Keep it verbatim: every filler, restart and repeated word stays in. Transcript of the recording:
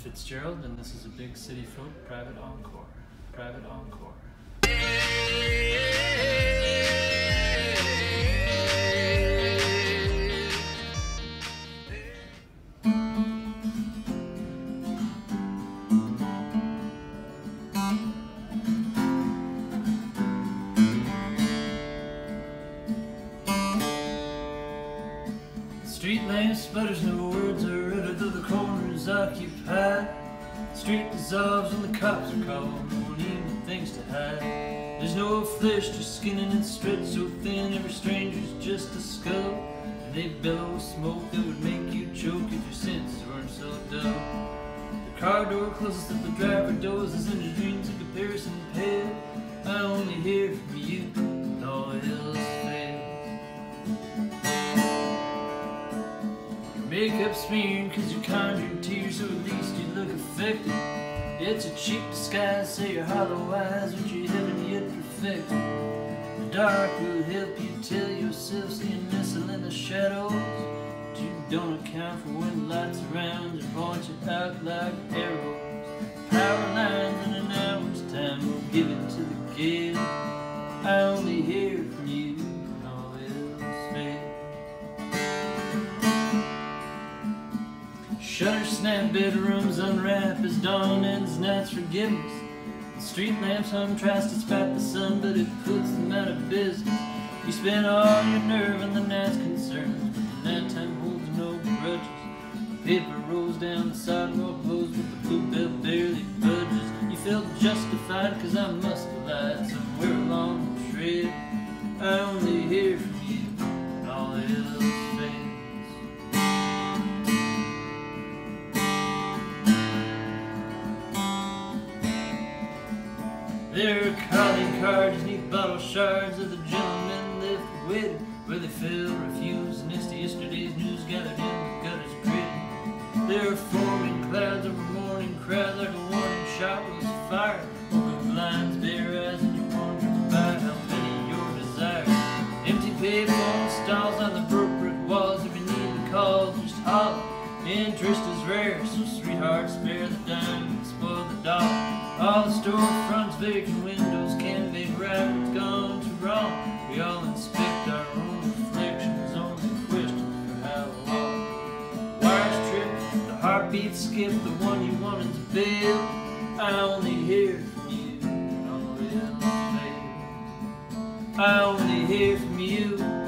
Ian Fitzgerald, and this is a Big City Folk private encore. Private encore. Street lamps, sputters, no words are rooted to the corners occupied. Street dissolves when the cops are called, no one even thinks to hide. There's no flesh to skin and it's spread so thin, every stranger's just a skull. And they bellow smoke that would make you choke if your senses weren't so dull. The car door closes to the driver doors, as in your dreams of comparison pale. I only hear from you, and all else fails. Makeup smearing cause you're conjured tears, so at least you look affected. It's a cheap disguise, say your hollow eyes, which you haven't yet perfected. The dark will help you tell yourself, staying nestled in the shadows, but you don't account for when the lights around and point you out like arrows. Power lines in an hour's time will give it to the gale. I only hear from you. Shutter snap, bedrooms unwrap as dawn ends night's forgiveness. The street lamps hum tries to spite the sun, but it puts them out of business. You spend all your nerve on the night's concerns, but the nighttime holds no grudges. The paper rolls down, the sidewalk blows, but the bluebell barely budges. You felt justified, cause I must have lied somewhere along the trail. I only hear from you, and all else fails. There are calling cards, neat bottle shards of the gentlemen left waiting, where they fell, refused, and it's to yesterday's news gathered in the gutters gritted. There are forming clouds of a morning crowd, like a warning shot was fired. Open blinds, bare eyes, and you wander by how many your desire. Empty pavement stalls on the brokerage walls, if you need the call, just holler. Interest is rare, so sweetheart, spare the dime, spoil the dollar. All the storefronts, vacant windows, canvas wrapped, gone to wrong. We all inspect our own reflections, only question for how long. Wires trip, the heartbeat skip, the one you wanted to build. I only hear from you, and all else fails. I only hear from you.